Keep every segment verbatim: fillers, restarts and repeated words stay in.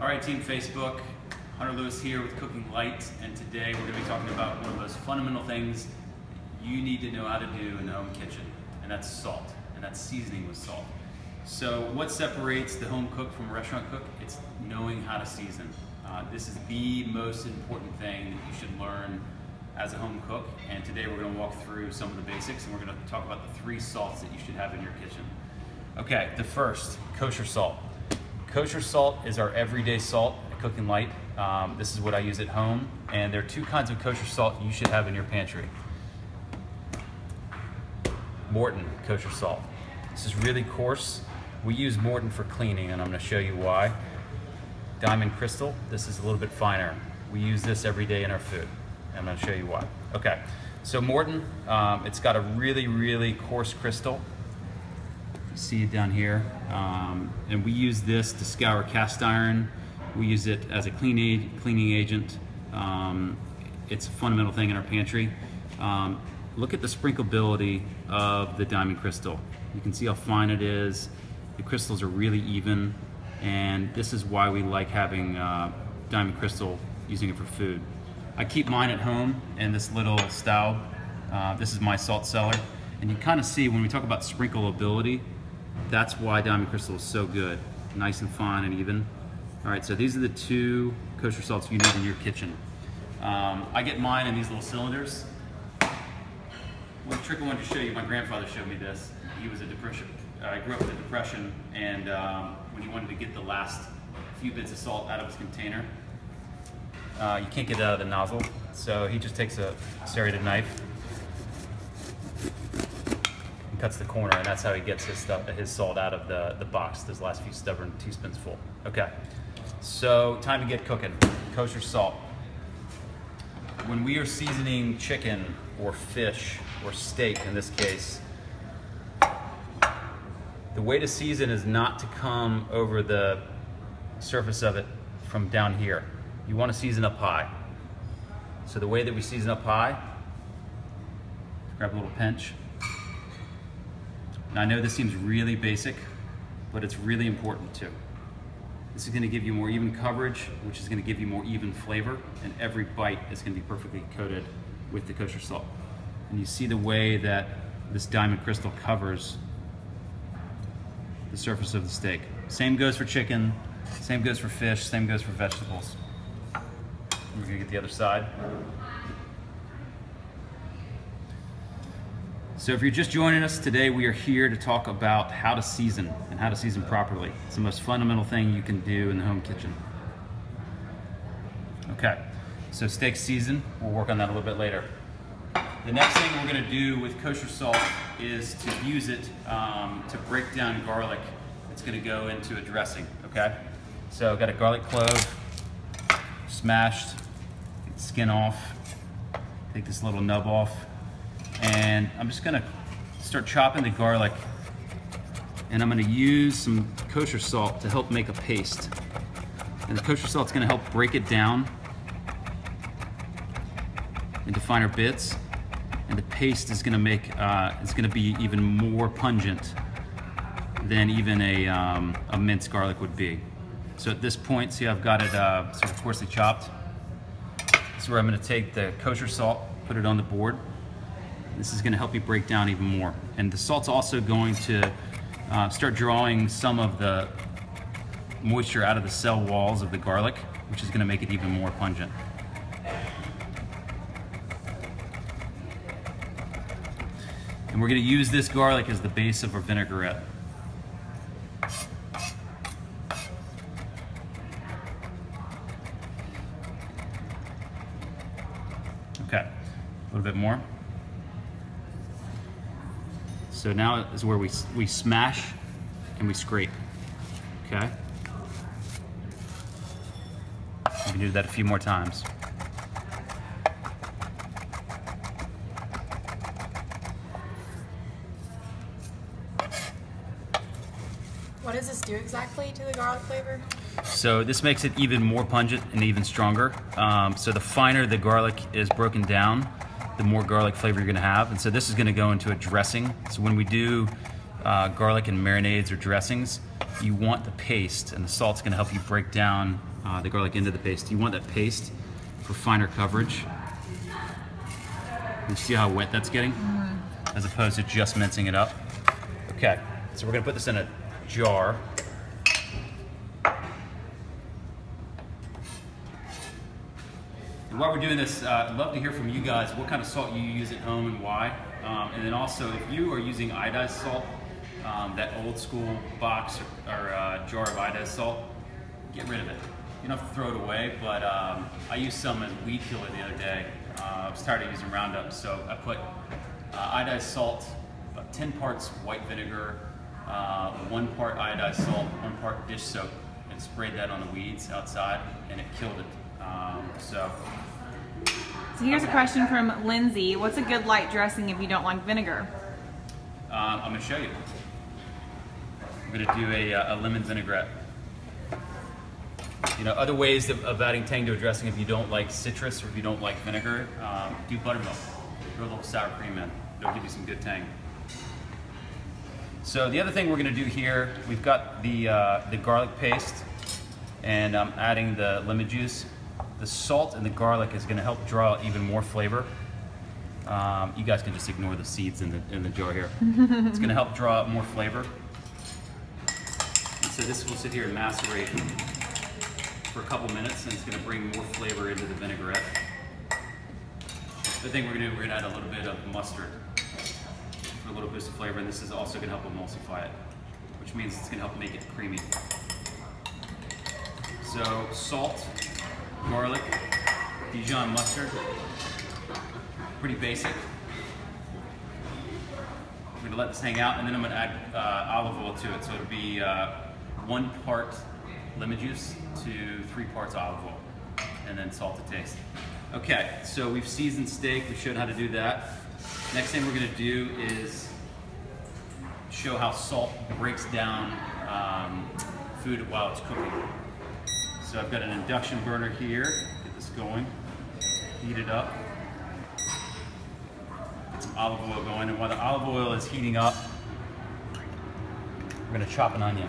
All right, Team Facebook, Hunter Lewis here with Cooking Light, and today we're going to be talking about one of those fundamental things you need to know how to do in the home kitchen, and that's salt, and that's seasoning with salt. So what separates the home cook from a restaurant cook? It's knowing how to season. Uh, this is the most important thing that you should learn as a home cook, and today we're going to walk through some of the basics, and we're going to talk about the three salts that you should have in your kitchen. Okay, the first, kosher salt. Kosher salt is our everyday salt at Cooking Light. Um, this is what I use at home. And there are two kinds of kosher salt you should have in your pantry. Morton kosher salt. This is really coarse. We use Morton for cleaning, and I'm gonna show you why. Diamond Crystal, this is a little bit finer. We use this every day in our food. I'm gonna show you why. Okay, so Morton, um, it's got a really, really coarse crystal. See it down here, um, and we use this to scour cast iron. We use it as a clean aid, cleaning agent. Um, it's a fundamental thing in our pantry. Um, look at the sprinkleability of the Diamond Crystal. You can see how fine it is. The crystals are really even, and this is why we like having uh, Diamond Crystal, using it for food. I keep mine at home in this little stove. Uh, this is my salt cellar, and you kind of see when we talk about sprinkleability, that's why Diamond Crystal is so good. Nice and fine and even. All right, so these are the two kosher salts you need in your kitchen. Um, I get mine in these little cylinders. One trick I wanted to show you, my grandfather showed me this. He was a depression, I grew up with a depression, and um, when he wanted to get the last few bits of salt out of his container, uh, you can't get it out of the nozzle. So he just takes a serrated knife, cuts the corner, and that's how he gets his stuff, his salt out of the, the box, those last few stubborn teaspoons full. Okay, so time to get cooking. Kosher salt. When we are seasoning chicken or fish or steak in this case, the way to season is not to come over the surface of it from down here. You want to season up high. So the way that we season up high, grab a little pinch. Now, I know this seems really basic, but it's really important too. This is going to give you more even coverage, which is going to give you more even flavor, and every bite is going to be perfectly coated with the kosher salt. And you see the way that this Diamond Crystal covers the surface of the steak. Same goes for chicken, same goes for fish, same goes for vegetables. We're going to get the other side. So if you're just joining us today, we are here to talk about how to season and how to season properly. It's the most fundamental thing you can do in the home kitchen. Okay, so steak season, we'll work on that a little bit later. The next thing we're gonna do with kosher salt is to use it um, to break down garlic. It's gonna go into a dressing, okay? So I've got a garlic clove, smashed, get the skin off, take this little nub off, and I'm just gonna start chopping the garlic, and I'm gonna use some kosher salt to help make a paste. And the kosher salt's gonna help break it down into finer bits, and the paste is gonna make uh, it's gonna be even more pungent than even a, um, a minced garlic would be. So at this point, see, I've got it uh, sort of coarsely chopped. This is where I'm gonna take the kosher salt, put it on the board. This is going to help you break down even more. And the salt's also going to uh, start drawing some of the moisture out of the cell walls of the garlic, which is going to make it even more pungent. And we're going to use this garlic as the base of our vinaigrette. Okay, a little bit more. So now is where we, we smash and we scrape, okay? We can do that a few more times. What does this do exactly to the garlic flavor? So this makes it even more pungent and even stronger. Um, so the finer the garlic is broken down, the more garlic flavor you're gonna have. And so this is gonna go into a dressing. So when we do uh, garlic and marinades or dressings, you want the paste, and the salt's gonna help you break down uh, the garlic into the paste. You want that paste for finer coverage. You see how wet that's getting? Mm-hmm. As opposed to just mincing it up. Okay, so we're gonna put this in a jar. And while we're doing this, uh, I'd love to hear from you guys what kind of salt you use at home and why. Um, and then also, if you are using iodized salt, um, that old school box or, or uh, jar of iodized salt, get rid of it. You don't have to throw it away, but um, I used some as weed killer the other day. Uh, I was tired of using Roundup, so I put uh, iodized salt, about ten parts white vinegar, uh, one part iodized salt, one part dish soap, and sprayed that on the weeds outside, and it killed it. Um, so. So here's a question from Lindsay. What's a good light dressing if you don't like vinegar? Uh, I'm going to show you. I'm going to do a, a lemon vinaigrette. You know, other ways of, of adding tang to a dressing if you don't like citrus or if you don't like vinegar, um, do buttermilk. Throw a little sour cream in. It'll give you some good tang. So the other thing we're going to do here, we've got the, uh, the garlic paste, and I'm adding the lemon juice. The salt and the garlic is going to help draw out even more flavor. Um, you guys can just ignore the seeds in the, in the jar here. It's going to help draw out more flavor. And so this will sit here and macerate for a couple minutes, and it's going to bring more flavor into the vinaigrette. The thing we're going to do, we're going to add a little bit of mustard for a little boost of flavor, and this is also going to help emulsify it, which means it's going to help make it creamy. So salt, garlic, Dijon mustard, pretty basic. I'm going to let this hang out, and then I'm going to add uh, olive oil to it, so it'll be uh, one part lemon juice to three parts olive oil, and then salt to taste. Okay, so we've seasoned steak. We showed how to do that. Next thing we're going to do is show how salt breaks down um, food while it's cooking. So I've got an induction burner here. Get this going. Heat it up. Get some olive oil going, and while the olive oil is heating up, we're going to chop an onion.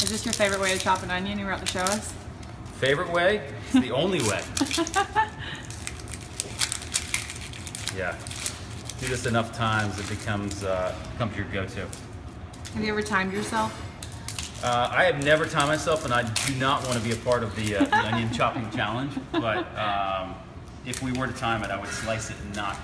Is this your favorite way to chop an onion you were about to show us? Favorite way? It's the only way. Yeah. Do this enough times, it becomes, uh, becomes your go-to. Have you ever timed yourself? Uh, I have never timed myself, and I do not want to be a part of the, uh, the onion chopping challenge. But um, if we were to time it, I would slice it and not,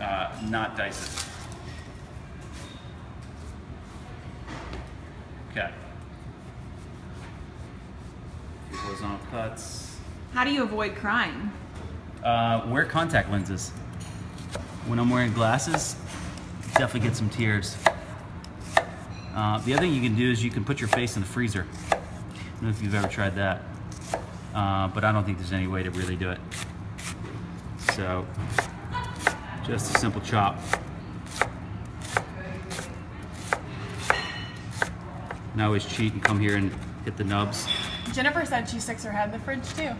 uh, not dice it. Okay. Horizontal cuts. How do you avoid crying? Uh, wear contact lenses. When I'm wearing glasses, definitely get some tears. Uh, the other thing you can do is you can put your face in the freezer. I don't know if you've ever tried that, uh, but I don't think there's any way to really do it. So, just a simple chop. And I always cheat and come here and hit the nubs. Jennifer said she sticks her head in the fridge too.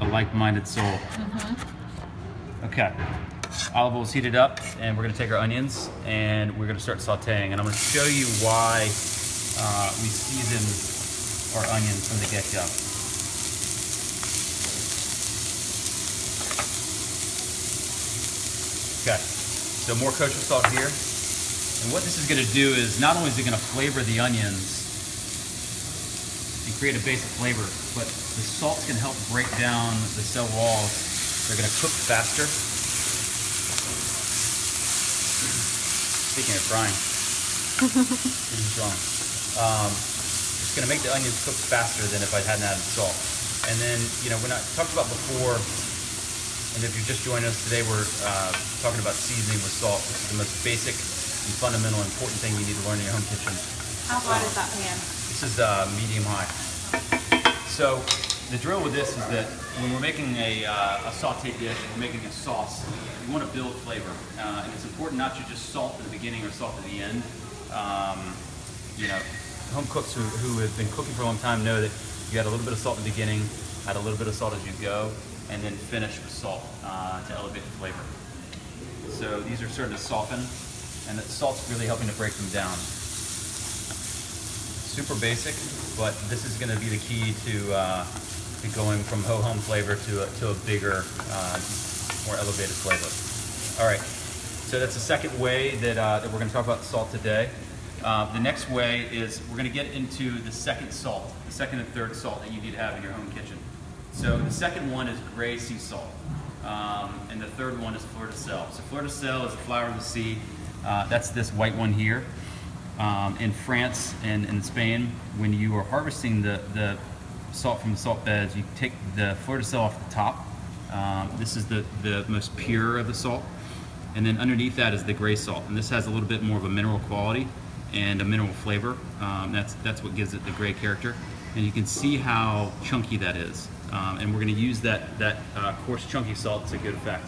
A like-minded soul. Mm-hmm. Okay, olive oil's heated up, and we're gonna take our onions and we're gonna start sauteing. And I'm gonna show you why uh, we season our onions from the get-go. Okay, so more kosher salt here. And what this is gonna do is, not only is it gonna flavor the onions, create a basic flavor, but the salt's gonna help break down the cell walls. They're gonna cook faster. Speaking of frying, this is wrong. Um, it's gonna make the onions cook faster than if I hadn't added salt. And then, you know, we're not talked about before, and if you're just joining us today, we're uh, talking about seasoning with salt, which is the most basic and fundamental important thing you need to learn in your home kitchen. How wide um, is that pan? This is uh, medium high. So the drill with this is that when we're making a, uh, a sauté dish, we're making a sauce, you want to build flavor. Uh, and it's important not to just salt at the beginning or salt at the end. Um, you know, home cooks who, who have been cooking for a long time know that you add a little bit of salt at the beginning, add a little bit of salt as you go, and then finish with salt uh, to elevate the flavor. So these are starting to soften, and the salt's really helping to break them down. Super basic, but this is going to be the key to, uh, to going from ho-hum flavor to a, to a bigger, uh, more elevated flavor. All right, so that's the second way that, uh, that we're going to talk about salt today. Uh, the next way is we're going to get into the second salt, the second and third salt that you need to have in your home kitchen. So the second one is gray sea salt, um, and the third one is fleur de sel. So fleur de sel is the flower of the sea. Uh, that's this white one here. Um, in France and in Spain, when you are harvesting the, the salt from the salt beds, you take the fleur de sel off the top. Um, this is the, the most pure of the salt. And then underneath that is the gray salt. And this has a little bit more of a mineral quality and a mineral flavor. Um, that's, that's what gives it the gray character. And you can see how chunky that is. Um, and we're going to use that, that uh, coarse chunky salt to good effect.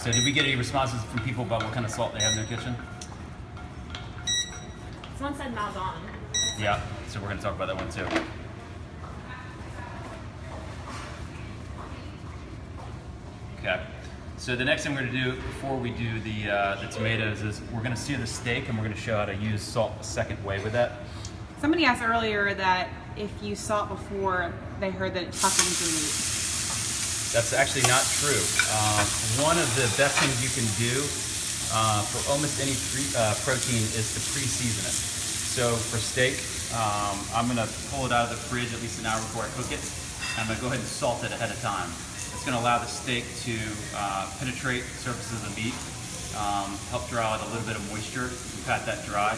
So did we get any responses from people about what kind of salt they have in their kitchen? Someone said Maldon. Yeah, so we're going to talk about that one too. Okay, so the next thing we're going to do before we do the, uh, the tomatoes is we're going to sear the steak, and we're going to show how to use salt the second way with that. Somebody asked earlier that if you salt before, they heard that it toughens your meat. That's actually not true. Uh, one of the best things you can do uh, for almost any pre uh, protein is to pre-season it. So for steak, um, I'm going to pull it out of the fridge at least an hour before I cook it. And I'm going to go ahead and salt it ahead of time. It's going to allow the steak to uh, penetrate the surfaces of the meat, um, help draw out a little bit of moisture. If you pat that dry,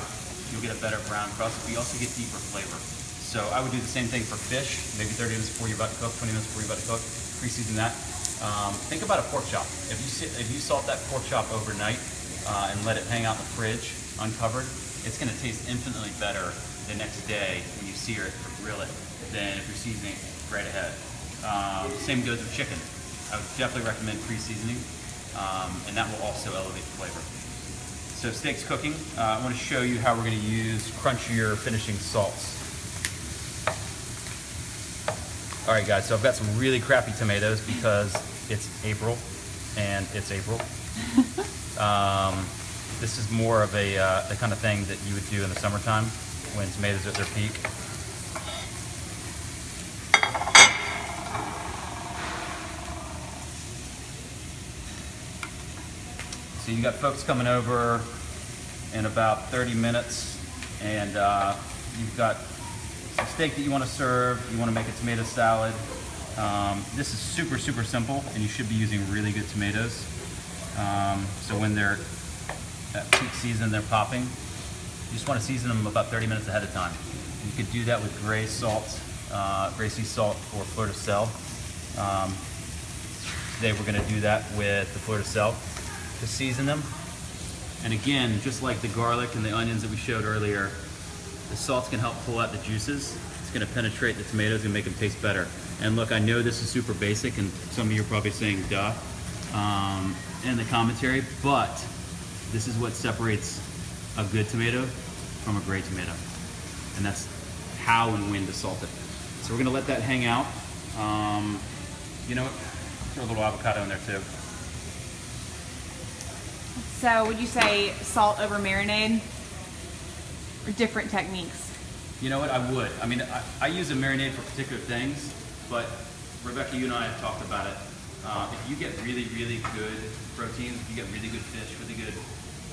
you'll get a better brown crust. We also get deeper flavor. So I would do the same thing for fish, maybe thirty minutes before you're about to cook, twenty minutes before you're about to cook. Pre-season that. Um, think about a pork chop. If you if you salt that pork chop overnight uh, and let it hang out in the fridge uncovered, it's going to taste infinitely better the next day when you sear it or grill it than if you're seasoning it right ahead. Um, same goes with chicken. I would definitely recommend pre-seasoning, um, and that will also elevate the flavor. So steak's cooking. Uh, I want to show you how we're going to use crunchier finishing salts. All right, guys, so I've got some really crappy tomatoes because it's April, and it's April. um, this is more of a uh, the kind of thing that you would do in the summertime when tomatoes are at their peak. So you got folks coming over in about thirty minutes, and uh, you've got steak that you want to serve, you want to make a tomato salad. Um, this is super, super simple, and you should be using really good tomatoes. Um, so when they're at peak season, they're popping. You just want to season them about thirty minutes ahead of time. You could do that with gray salt, uh, gray sea salt, or fleur de sel. Um, today we're going to do that with the fleur de sel to season them. And again, just like the garlic and the onions that we showed earlier, the salt's gonna help pull out the juices. It's gonna penetrate the tomatoes and make them taste better. And look, I know this is super basic, and some of you are probably saying duh um, in the commentary, but this is what separates a good tomato from a great tomato. And that's how and when to salt it. So we're gonna let that hang out. Um, you know what? Throw a little avocado in there too. So would you say salt over marinade? Different techniques? You know what, I would. I mean, I, I use a marinade for particular things, but Rebecca, you and I have talked about it. Uh, if you get really, really good proteins, if you get really good fish, really good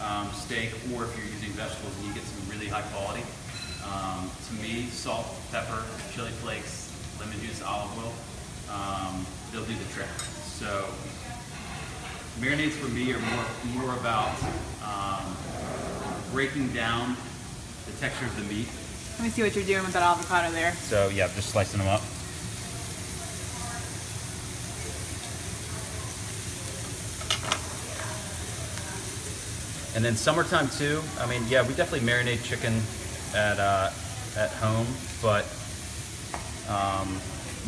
um, steak, or if you're using vegetables and you get some really high quality, um, to me, salt, pepper, chili flakes, lemon juice, olive oil, um, they'll do the trick. So marinades for me are more, more about um, breaking down the texture of the meat. Let me see what you're doing with that avocado there. So yeah, just slicing them up. And then summertime too, I mean, yeah, we definitely marinate chicken at, uh, at home, but um,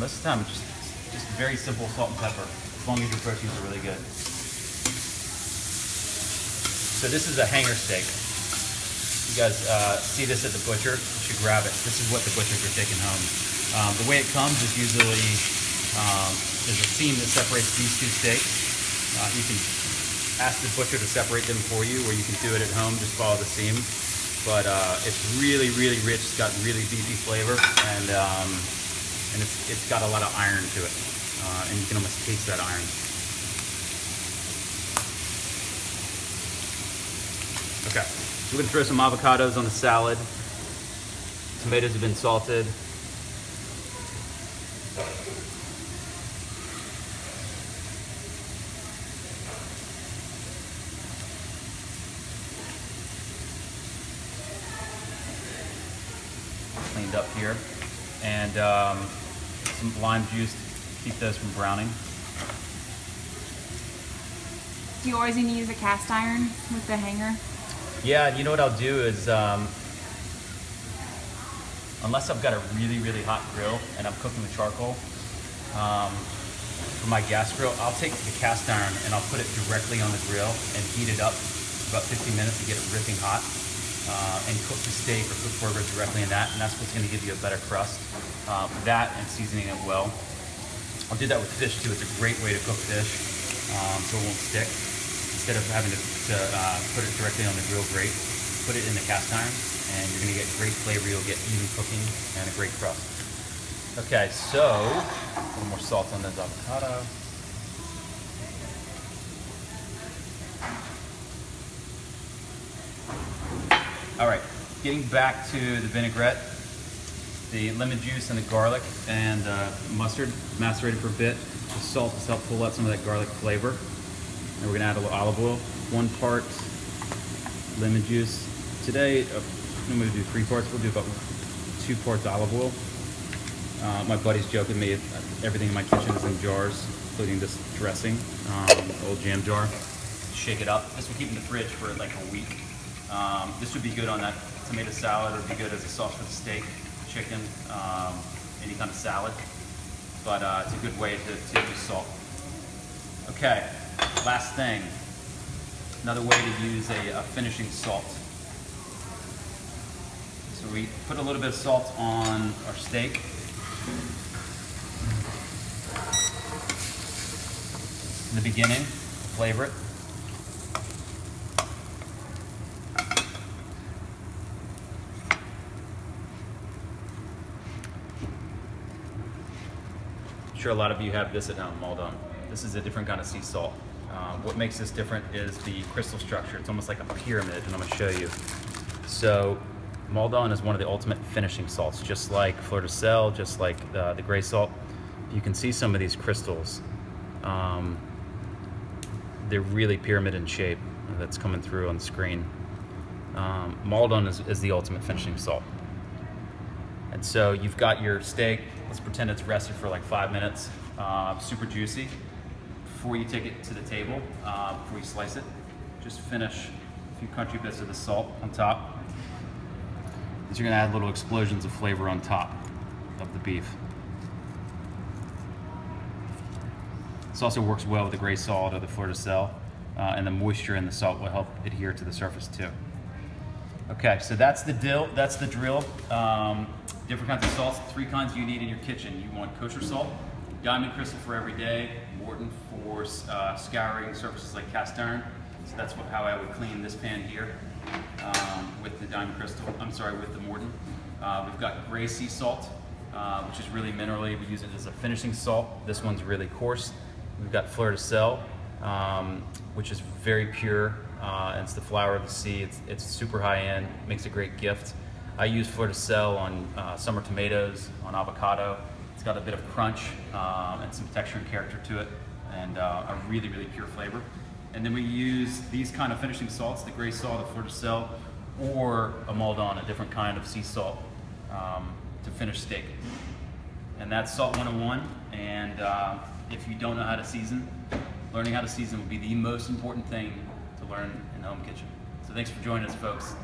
most of the time, just, just very simple salt and pepper. long as your proteins are really good. So this is a hanger steak. You guys uh, see this at the butcher, you should grab it. This is what the butchers are taking home. Um, the way it comes is usually, um, there's a seam that separates these two steaks. Uh, you can ask the butcher to separate them for you, or you can do it at home, just follow the seam. But uh, it's really, really rich. It's got really beefy flavor, and um, and it's, it's got a lot of iron to it. Uh, and you can almost taste that iron. Okay, so we're gonna throw some avocados on the salad. Tomatoes have been salted. Cleaned up here, and um, some lime juice to keep those from browning. Do you always need to use a cast iron with the hanger? Yeah, you know what I'll do is, um, unless I've got a really, really hot grill and I'm cooking with charcoal um, for my gas grill, I'll take the cast iron and I'll put it directly on the grill and heat it up for about fifteen minutes to get it ripping hot. Uh, and cook the steak or cook burgers directly in that, and that's what's going to give you a better crust. Uh, that and seasoning it well. I'll do that with fish too. It's a great way to cook fish, um, so it won't stick. Instead of having to, to uh, put it directly on the grill grate, put it in the cast iron, and you're going to get great flavor. You'll get even cooking and a great crust. Okay, so a little more salt on those avocado. All right, getting back to the vinaigrette, the lemon juice and the garlic and uh, mustard macerated for a bit. The salt has helped pull out some of that garlic flavor. And we're gonna add a little olive oil. One part lemon juice. Today, uh, I'm gonna do three parts. We'll do about two parts olive oil. Uh, my buddy's joking me, everything in my kitchen is in jars, including this dressing, um, old jam jar. Shake it up. This will keep in the fridge for like a week. Um, this would be good on that tomato salad, or would be good as a sauce for the steak, chicken, um, any kind of salad. But uh, it's a good way to, to use salt. Okay, last thing. Another way to use a, a finishing salt. So we put a little bit of salt on our steak. In the beginning, to flavor it. I'm sure a lot of you have this at home, Maldon. This is a different kind of sea salt. Um, what makes this different is the crystal structure. It's almost like a pyramid, and I'm gonna show you. So Maldon is one of the ultimate finishing salts, just like Fleur de Sel, just like uh, the gray salt. You can see some of these crystals. Um, they're really pyramid in shape. That's coming through on the screen. Um, Maldon is, is the ultimate finishing salt. And so you've got your steak. Let's pretend it's rested for like five minutes. Uh, super juicy. Before you take it to the table, uh, before you slice it, just finish a few country bits of the salt on top. These are gonna add little explosions of flavor on top of the beef. This also works well with the gray salt or the Fleur de Sel, uh, and the moisture in the salt will help adhere to the surface too. Okay, so that's the dill, that's the drill. Um, different kinds of salts, three kinds you need in your kitchen. You want kosher salt, Diamond Crystal for every day, Morton for uh, scouring surfaces like cast iron. So that's what, how I would clean this pan here um, with the Diamond Crystal, I'm sorry, with the Morton. Uh, we've got gray sea salt, uh, which is really minerally. We use it as a finishing salt. This one's really coarse. We've got Fleur de Sel, um, which is very pure. Uh, and it's the flower of the sea. It's, it's super high end, makes a great gift. I use Fleur de Sel on uh, summer tomatoes, on avocado. It's got a bit of crunch um, and some texture and character to it, and uh, a really, really pure flavor. And then we use these kind of finishing salts, the gray salt, the Fleur de Sel, or a Maldon, a different kind of sea salt, um, to finish steak. And that's Salt one oh one, and uh, if you don't know how to season, learning how to season will be the most important thing learn in the home kitchen. So thanks for joining us, folks.